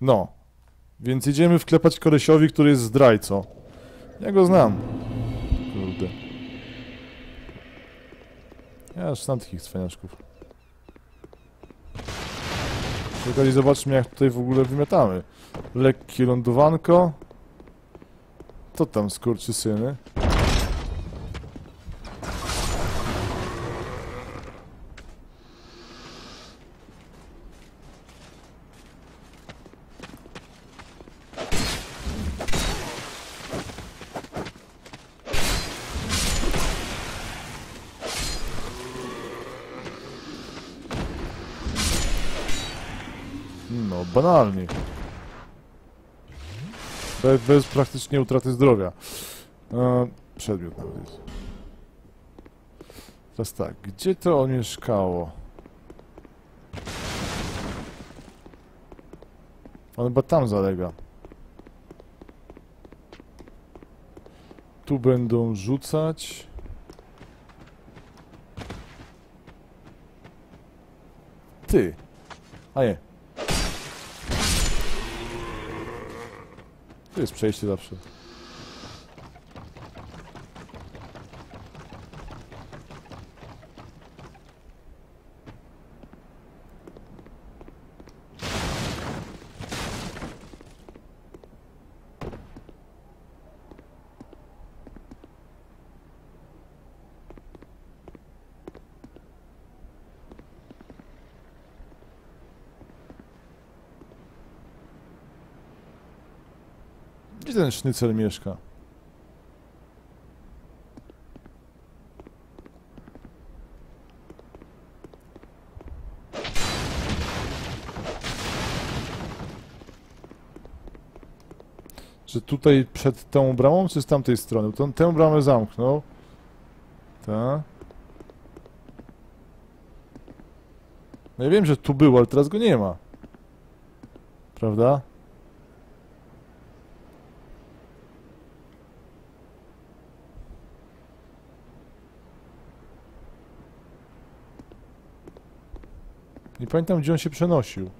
No. Więc idziemy wklepać kolesiowi, który jest zdrajcą. Ja go znam. Kurde. Ja aż znam takich cwaniaszków. Tylko i zobaczmy, jak tutaj w ogóle wymiatamy. Lekkie lądowanko. To tam skurczysyny. No, banalnie. Bez praktycznie utraty zdrowia. Przedmiot nawet jest. Teraz tak, gdzie to on mieszkało? On chyba tam zalega. Tu będą rzucać. Ty. A nie. To jest przejście zawsze. Gdzie ten sznycel mieszka? Że tutaj przed tą bramą, czy z tamtej strony? Bo tę bramę zamknął. Tak. No ja wiem, że tu był, ale teraz go nie ma. Prawda? Nie pamiętam, gdzie on się przenosił.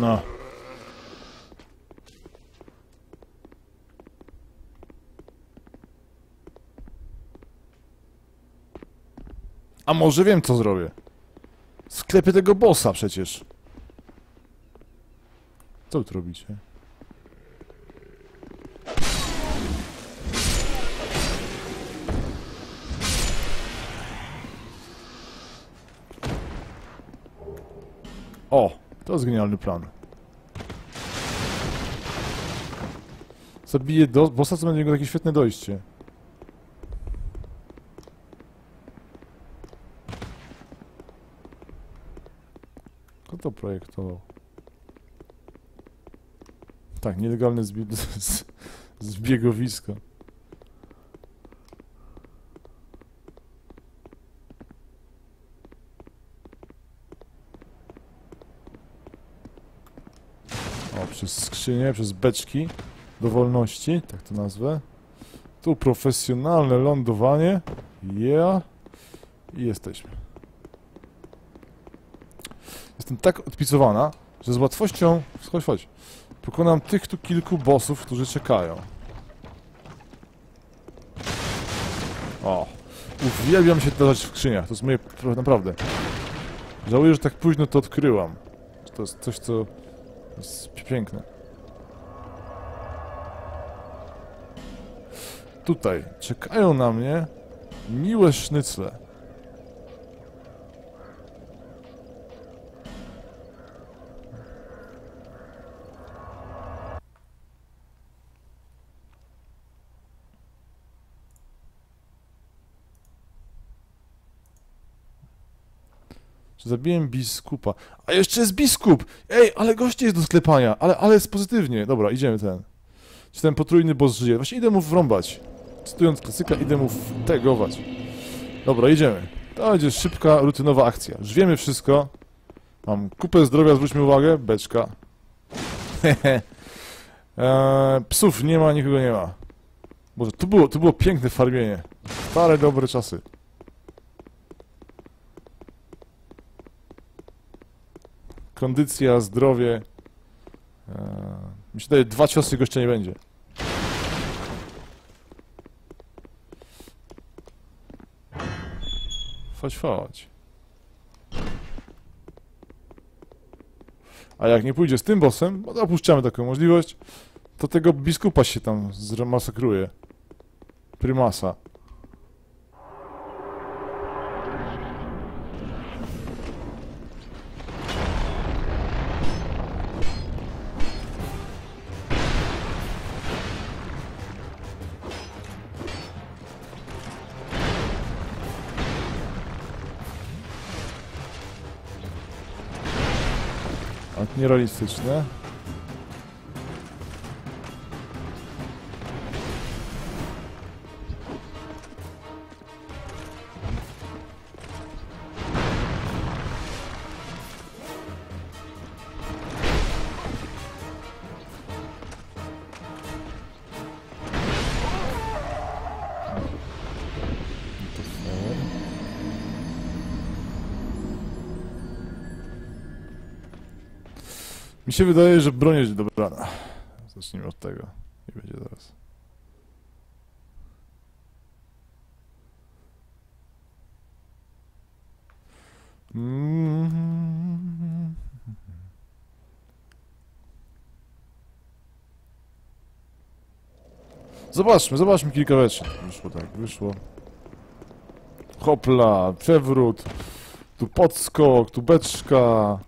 No. A może wiem, co zrobię. Sklepię tego bossa przecież. Co tu robicie? O! To jest genialny plan. Zabiję do bossa, co będzie miał takie świetne dojście. Kto to projektował? Tak, nielegalne zbiegowisko. O, przez skrzynię, przez beczki do wolności, tak to nazwę. Tu profesjonalne lądowanie. Yeah. I jesteśmy. Jestem tak odpicowana, że z łatwością... Chodź, chodź. Pokonam tych tu kilku bossów, którzy czekają. O! Uwielbiam się tarzać w skrzyniach. To jest moje... Naprawdę. Żałuję, że tak późno to odkryłam. To jest coś, co... jest piękne. Tutaj czekają na mnie miłe sznycle. Zabiłem biskupa. A jeszcze jest biskup! Ej, ale goście jest do sklepania! Ale jest pozytywnie. Dobra, idziemy ten. Czy ten potrójny boss żyje? Właśnie idę mu wrąbać. Cytując klasyka, idę mu tegować. Dobra, idziemy. To będzie szybka, rutynowa akcja. Już wiemy wszystko. Mam kupę zdrowia, zwróćmy uwagę. Beczka. Psów nie ma, nikogo nie ma. Boże, tu było piękne farmienie. Stare, dobre czasy. Kondycja, zdrowie. Mi się daje 2 ciosy, gościa nie będzie. Chodź, chodź. A jak nie pójdzie z tym bossem, bo dopuszczamy taką możliwość, to tego biskupa się tam zremasakruje. Prymasa. Nierealistyczne. Mi się wydaje, że broń jest dobrana. Zacznijmy od tego. Nie będzie zaraz. Zobaczmy kilka rzeczy. Wyszło tak, wyszło. Hopla, przewrót. Tu podskok, tu beczka.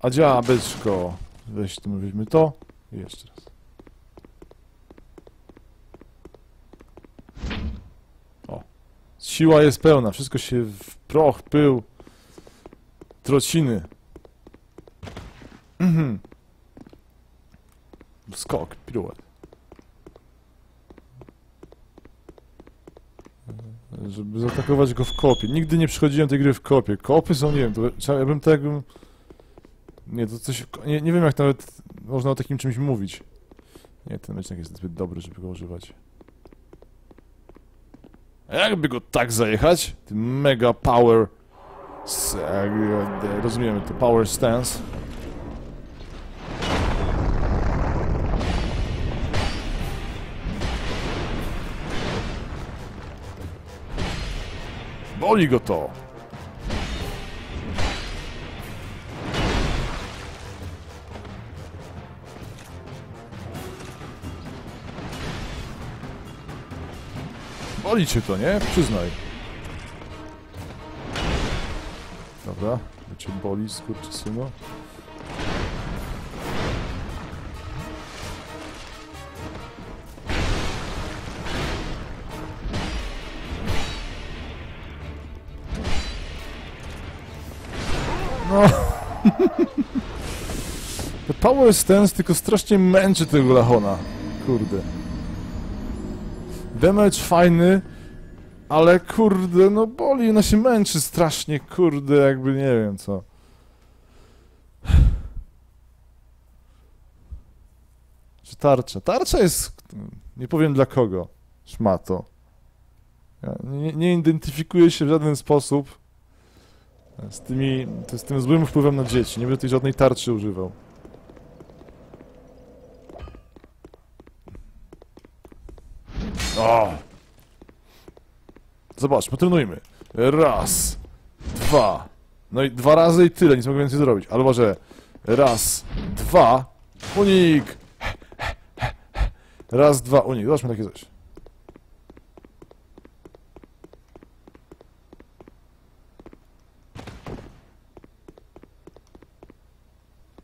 A działa beczko. Weź tu mówimy to i jeszcze raz. O. Siła jest pełna. Wszystko się w proch, pył, trociny. Skok, piruet. Żeby zaatakować go w kopie. Nigdy nie przychodziłem tej gry w kopie. Kopy są, nie wiem, to ja bym tak... Nie, to coś... Nie wiem, jak nawet można o takim czymś mówić. Nie, ten mecznik jest zbyt dobry, żeby go używać. A jakby go tak zajechać? Tym mega power... Rozumiemy to, power stance. Boli go to! Boli cię to, nie? Przyznaj. Dobra, to cię boli, skurczysyno. No. The power stance tylko strasznie męczy tego Lachona. Kurde. Damage fajny, ale kurde, no boli, ona się męczy strasznie, kurde, jakby nie wiem co. Tarcza. Tarcza jest, nie powiem dla kogo, szmato. Nie identyfikuję się w żaden sposób z tym złym wpływem na dzieci. Nie będę tej żadnej tarczy używał. O! Zobacz, potrenujmy. Raz, dwa. No i dwa razy i tyle, nic mogę więcej zrobić. Albo że raz, dwa, unik! Raz, dwa, unik. Zobaczmy takie coś.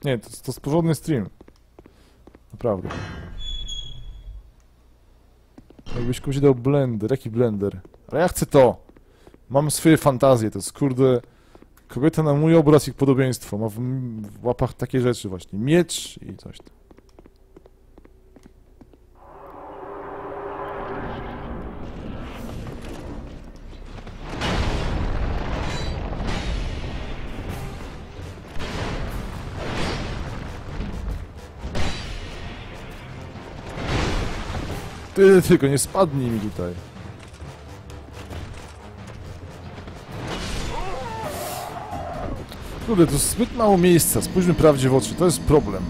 Nie, to jest porządny stream. Naprawdę. Jakbyś komuś dał blender, jaki blender? Ale ja chcę to! Mam swoje fantazje, to jest kurde... Kobieta na mój obraz, ich podobieństwo. Ma w łapach takie rzeczy właśnie. Miecz i coś tam. Ty tylko nie spadnij mi tutaj. Kurde, to jest zbyt mało miejsca, spójrzmy prawdzie w oczy, to jest problem.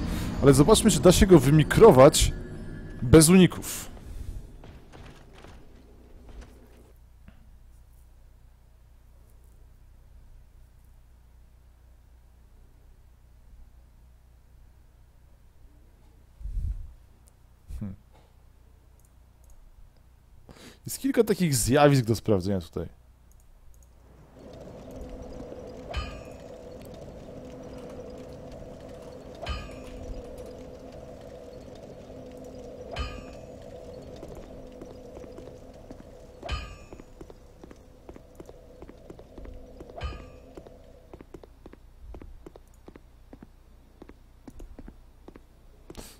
Ale zobaczmy, czy da się go wymikrować bez uników. Jest kilka takich zjawisk do sprawdzenia tutaj.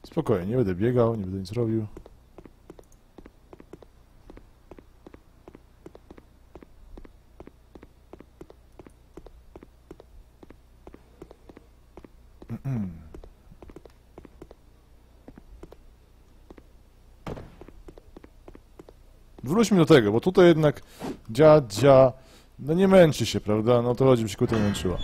Spokojnie, nie będę biegał, nie będę nic robił. Wróćmy do tego, bo tutaj jednak dziadzia, no nie męczy się, prawda? No to chodzi, by się tutaj męczyła.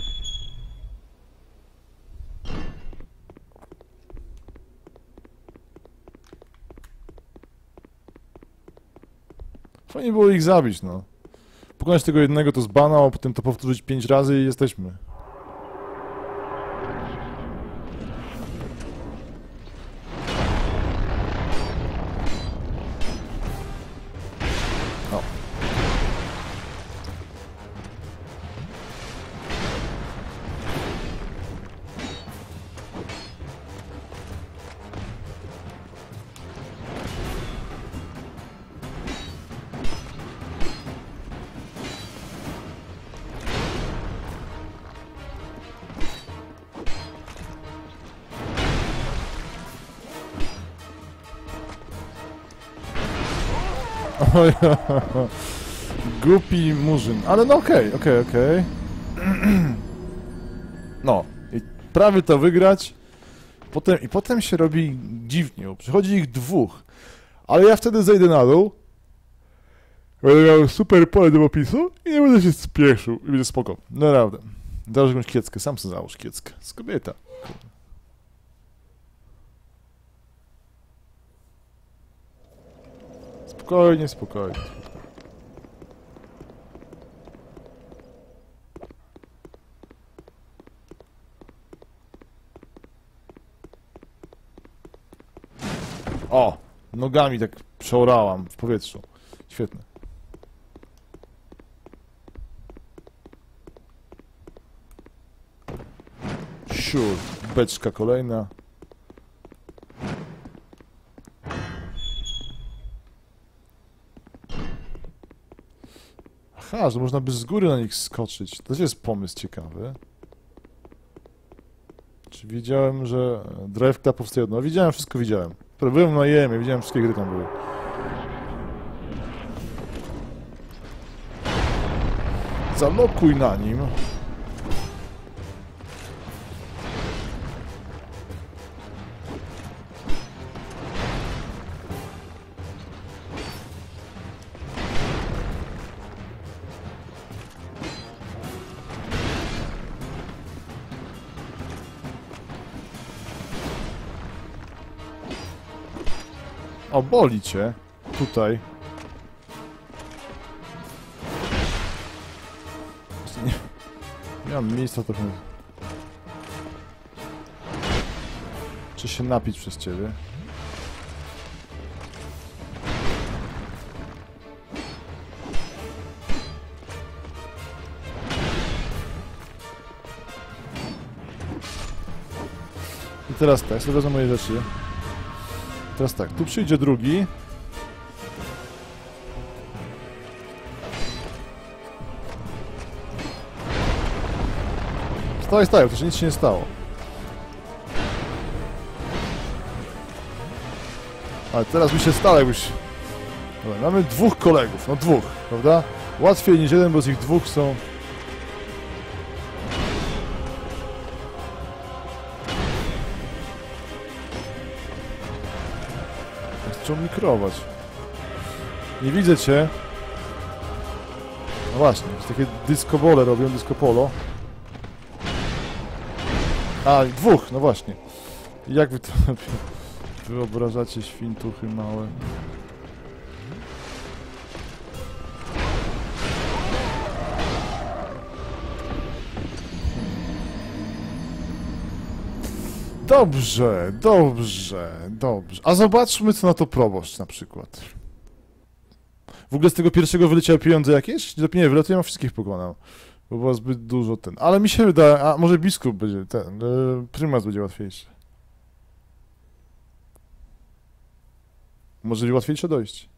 Fajnie było ich zabić, no. Pokonać tego jednego to z bana, a potem to powtórzyć 5 razy i jesteśmy. Głupi murzyn, ale no okej. No, i prawie to wygrać. Potem się robi dziwnie, bo przychodzi ich dwóch. Ale ja wtedy zejdę na dół. Będę miał super pole do opisu i nie będę się spieszył. I będzie spoko, naprawdę. Założę jakąś kieckę, sam sobie załóż kieckę. Z kobieta. Spokojnie, spokojnie. O! Nogami tak przeorałam w powietrzu. Świetne. Siu, beczka kolejna. A, że można by z góry na nich skoczyć. To też jest pomysł ciekawy. Czy wiedziałem, że drewka powstaje? No widziałem, wszystko widziałem. Byłem na jemie, widziałem wszystkie gry tam były. Zalokuj na nim. O, boli cię. Tutaj. Nie, nie mam miejsca trochę. Czy się napić przez ciebie? I teraz tak, sobie wezmę moje rzeczy. Teraz tak, tu przyjdzie drugi. Stawaj, stawaj, to się nic się nie stało. Ale teraz mi się stało jakbyś... Dobra, mamy dwóch kolegów, no dwóch, prawda? Łatwiej niż jeden, bo z ich dwóch są... Zaczął mikrować. Nie widzę cię. No właśnie, takie dyskobole robią, dyskopolo. A, dwóch, no właśnie. Jak wy to wyobrażacie, świntuchy małe? Dobrze, dobrze, dobrze. A zobaczmy, co na to proboszcz na przykład. W ogóle z tego pierwszego wyleciały pieniądze jakieś? Nie, wylatuje, ja wszystkich pokonał. Bo było zbyt dużo ten. Ale mi się wydaje, a może biskup będzie ten. Prymas będzie łatwiejszy. Może łatwiejsze dojść.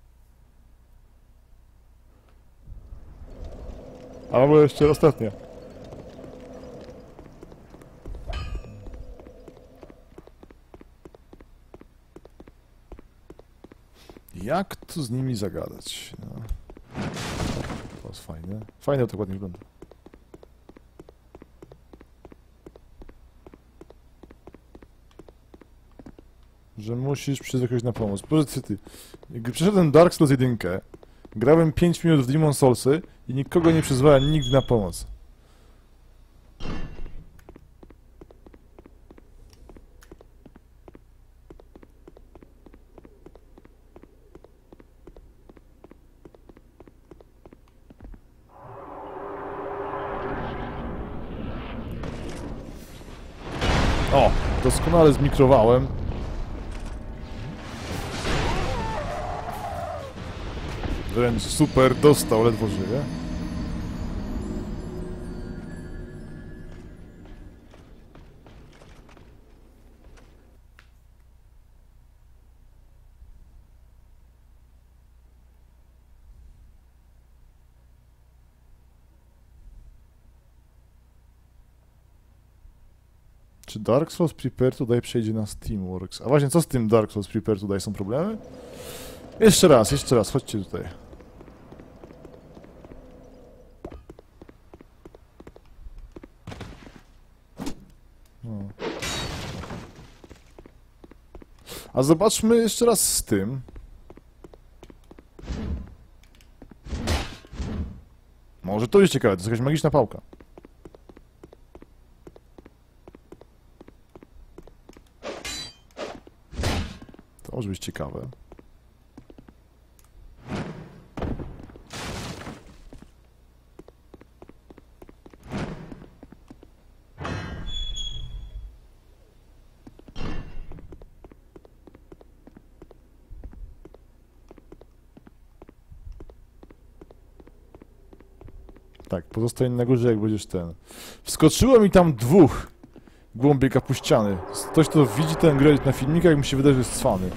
A może jeszcze ostatnia. Jak tu z nimi zagadać? No. To jest fajne. Fajnie to ładnie wygląda. Że musisz przyjść jakoś na pomoc. Powiedz ty, gdy przeszedłem Dark Souls 1, grałem 5 minut w Demon Soulsy i nikogo nie przyzwałem nigdy na pomoc. O, doskonale zmikrowałem. Wręcz super, dostał, ledwo żyje. Czy Dark Souls Prepare Today przejdzie na Steamworks? A właśnie, co z tym Dark Souls Prepare Today? Są problemy? Jeszcze raz, chodźcie tutaj. A zobaczmy jeszcze raz z tym. Może to jest ciekawe, to jest jakaś magiczna pałka. To może być ciekawe. Tak, pozostań na górze, jak będziesz ten. Wskoczyło mi tam dwóch głąbie kapuściany. Ktoś, kto widzi ten grę na filmikach, mi się wydaje, że jest cwany.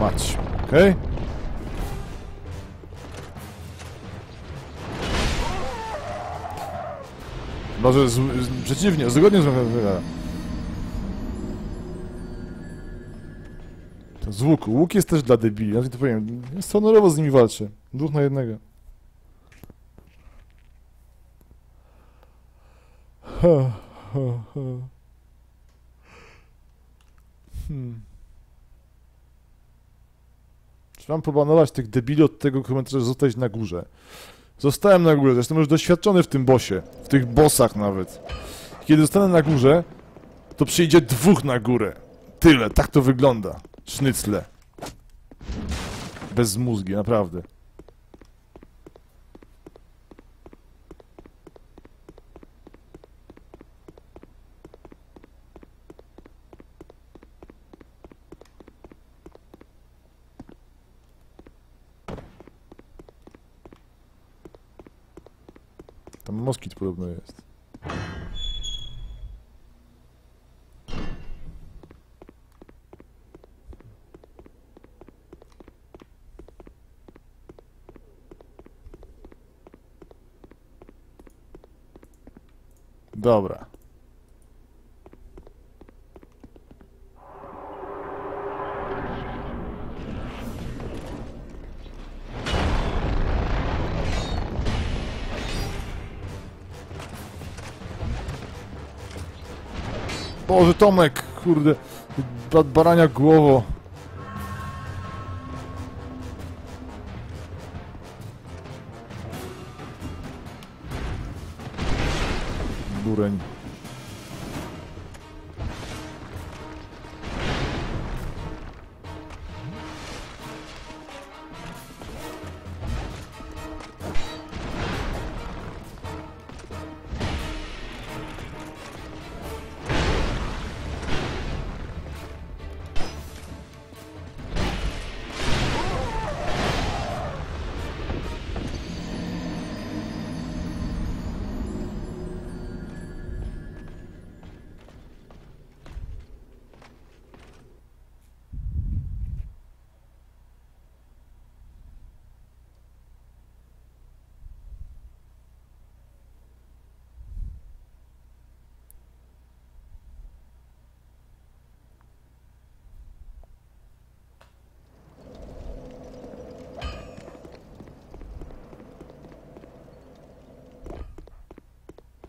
Mać, okej? Okay? Może przeciwnie, zgodnie z... Z łuku. Łuk jest też dla debili, ja to powiem. Jest honorowo z nimi walczy. 2 na 1. Czy mam pobanować tych debili od tego komentarza, że zostać na górze? Zostałem na górze, zresztą już doświadczony w tym bosie. W tych bossach nawet. Kiedy zostanę na górze, to przyjdzie dwóch na górę. tyle, tak to wygląda. Sznycle. Bez mózgi, naprawdę. Tam moskit podobno jest. Dobra. Boże, Tomek, kurde, barania głowo. Dureń.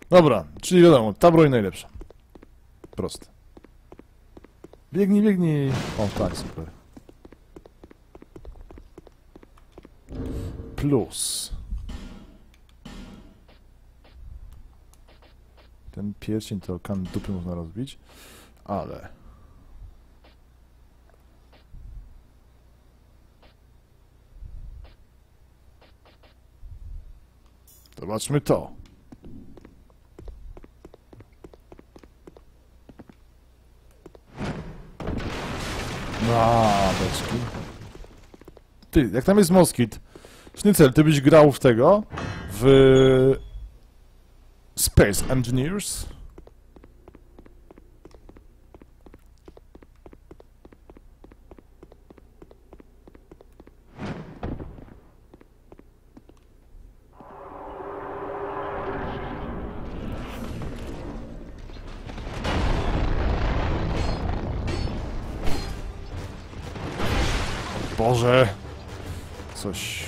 Dobra, czyli wiadomo, ta broń najlepsza. Proste. Biegnij, biegnij. O, tak, super. Plus. Ten pierścień to kan dupy można rozbić, ale... Zobaczmy to. A, beczki. Ty, jak tam jest moskit? Sznycel, ty byś grał w tego? W... Space Engineers? Boże! Coś...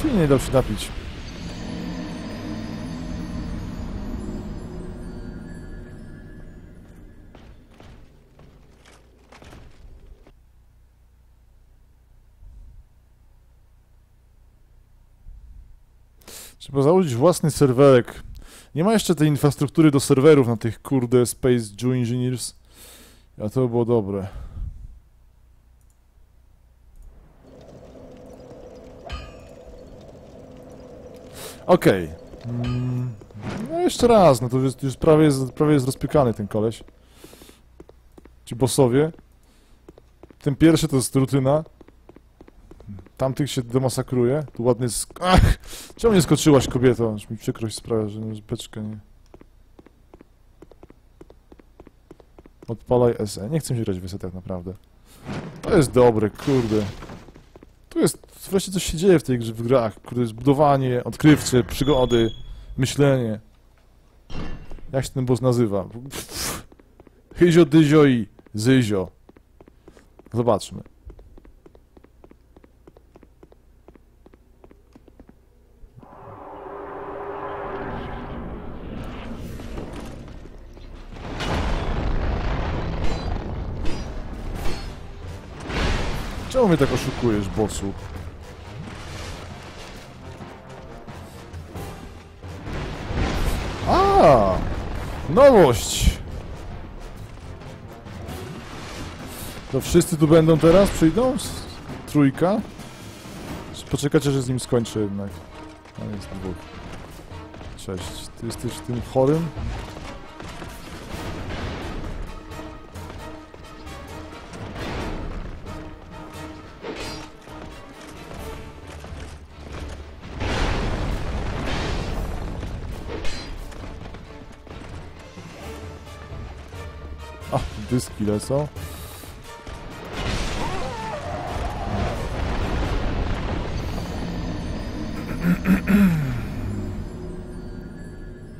Świnie dał się napić. Trzeba założyć własny serwerek. Nie ma jeszcze tej infrastruktury do serwerów na tych, kurde, Space Jew Engineers. A to by było dobre. Okej. No jeszcze raz, no to już prawie jest rozpiekany ten koleś. Ci bossowie. Ten pierwszy to jest rutyna. Tamtych się domasakruje. Tu ładnie sk... Ach! Czemu nie skoczyłaś, kobieto? Aż mi przykrość sprawia, że beczkę nie... Odpalaj SE. Nie chcę się grać w SE tak naprawdę. To jest dobre, kurde. Tu jest... Wreszcie coś się dzieje w tej grze, w grach. Kurde, jest budowanie, odkrywcze, przygody, myślenie. Jak się ten boss nazywa? Hyzio, dyzio i zyzio. Zobaczmy. Czemu mnie tak oszukujesz, bossu? A, nowość! To wszyscy tu będą teraz? Przyjdą? Trójka? Poczekajcie, że z nim skończę jednak. A jest dwóch. Cześć. Ty jesteś tym chorym? A, dyski lecą.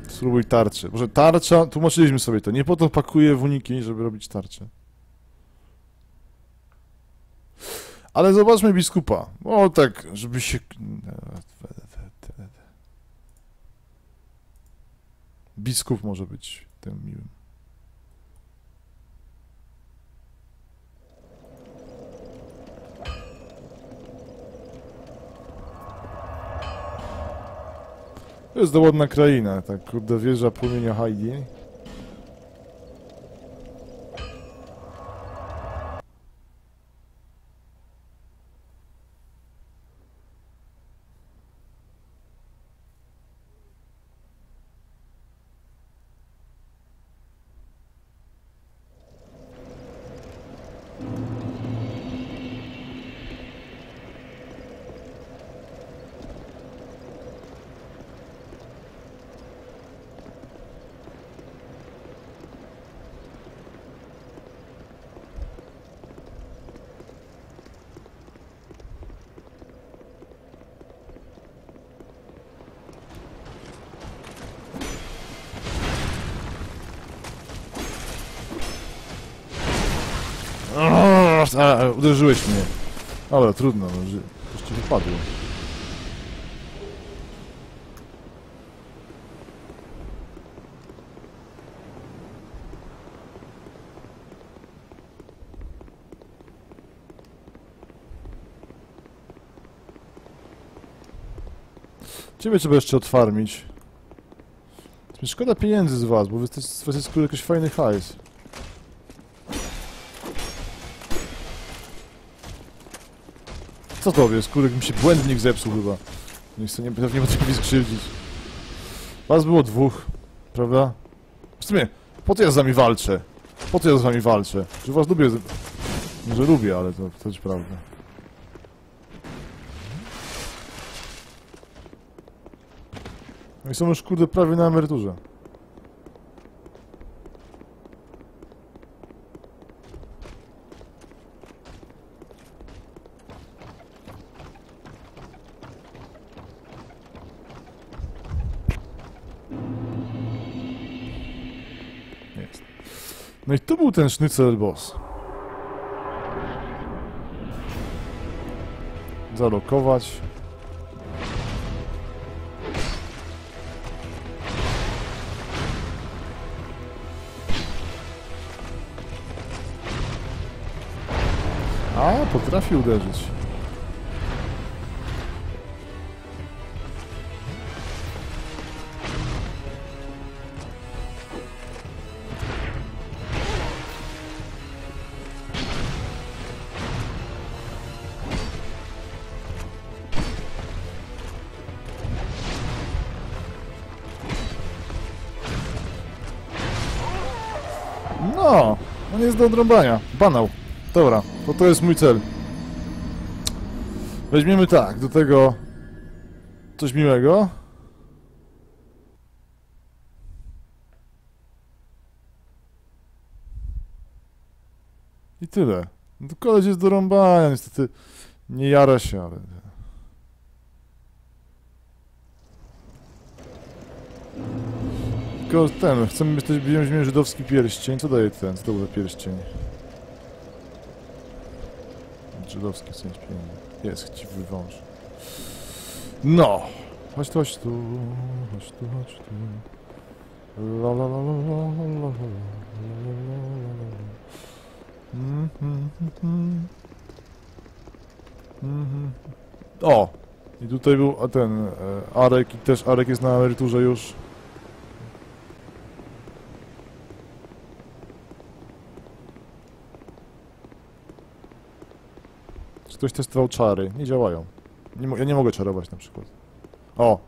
Spróbuj tarczy. Może tarcza... Tłumaczyliśmy sobie to. Nie po to pakuję w uniki, żeby robić tarczę. Ale zobaczmy biskupa. O tak, żeby się... Biskup może być tym miłym. To jest dołodna kraina, tak kurde wieża płomienia Heidi. A, uderzyłeś mnie. Ale trudno, coś ci wypadło. Ciebie trzeba jeszcze otwarmić. Szkoda pieniędzy z was, bo wy jesteście jakiś fajny hajs. Co to jest? Kurek mi się błędnik zepsuł chyba. Nie chcę, nie potrafię skrzywdzić. Was było dwóch, prawda? W sumie, po co ja z wami walczę? Po co ja z wami walczę? Czy was lubię? Może lubię, ale to też prawda. No i są już kurde prawie na emeryturze. No i to był ten sznycel boss. Zalokować. A, potrafi uderzyć. No, on jest do odrąbania. Banał. Dobra, to jest mój cel. Weźmiemy tak, do tego... coś miłego. I tyle. No to koleś jest do rąbania, niestety nie jara się, ale... Tylko ten, chcemy wziąć żydowski pierścień. Co daje ten? Co to był pierścień? Żydowski w sensie pieniędzy. Jest, ci wywąż. No! Chodź tu, chodź tu. Chodź tu, chodź tu. La la la la la la la. O! I tutaj był ten Arek i też Arek jest na emeryturze już. Czy ktoś testował czary? Nie działają. Ja nie mogę czarować na przykład. O!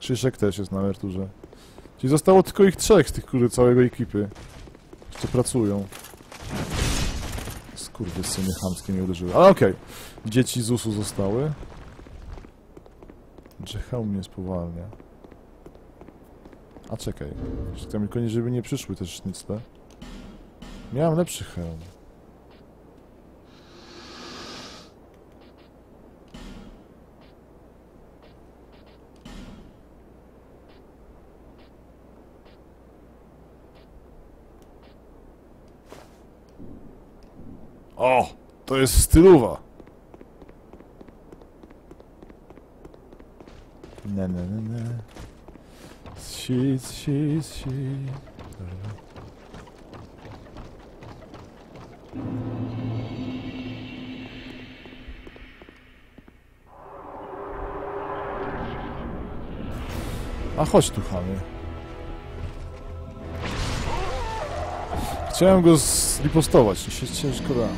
Krzysiek też jest na emeryturze. Czyli zostało tylko ich trzech z tych, którzy całej ekipy. Jeszcze pracują. Kurde, syny chamskie mnie uderzyły. Ale okej. Dzieci z ZUS-u zostały. Drzechał mnie spowalnia. A czekaj. Tam tylko nie, żeby nie przyszły też sznicle. Miałem lepszy hełm. O! To jest stylowa! Ne, ne, ne, ne. Shit, shit, shit. A chodź tu, chamie. Chciałem go zripostować, się ciężko da.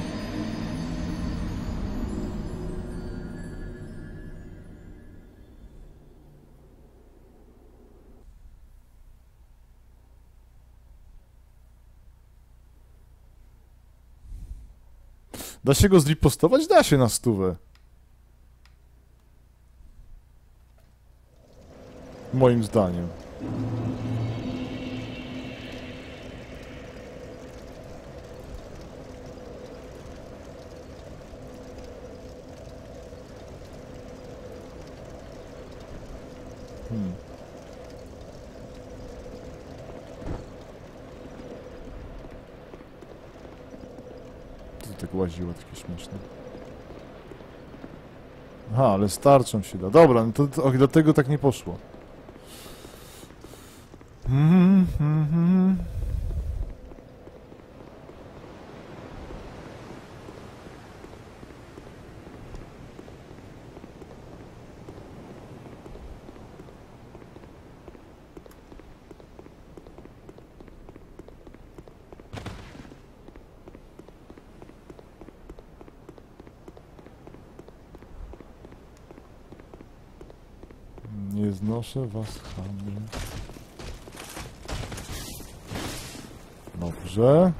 Da się go zripostować? Da się na 100. Moim zdaniem. To tak łaziło, takie śmieszne. Aha, ale starczą się da. Dobra, no to dlatego tak nie poszło. Znoszę was, chamie. Dobrze.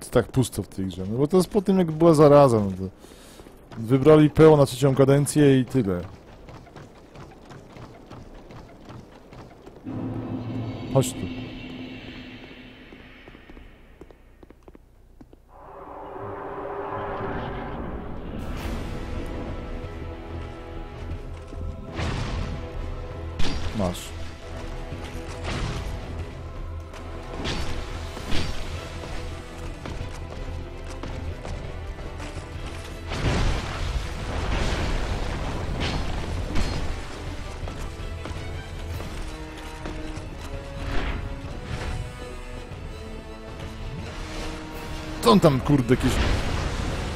To tak pusto w tej grze, no bo to jest po tym, jak była zaraza. No to wybrali PO na trzecią kadencję i tyle. Chodź tu. Masz. Co on tam, kurde, jakieś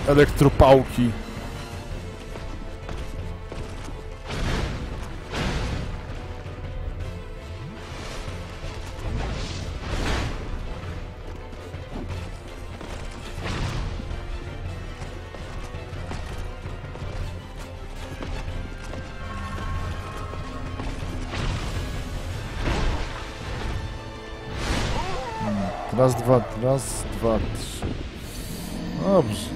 elektropałki. Raz, dwa, trzy. Dobrze.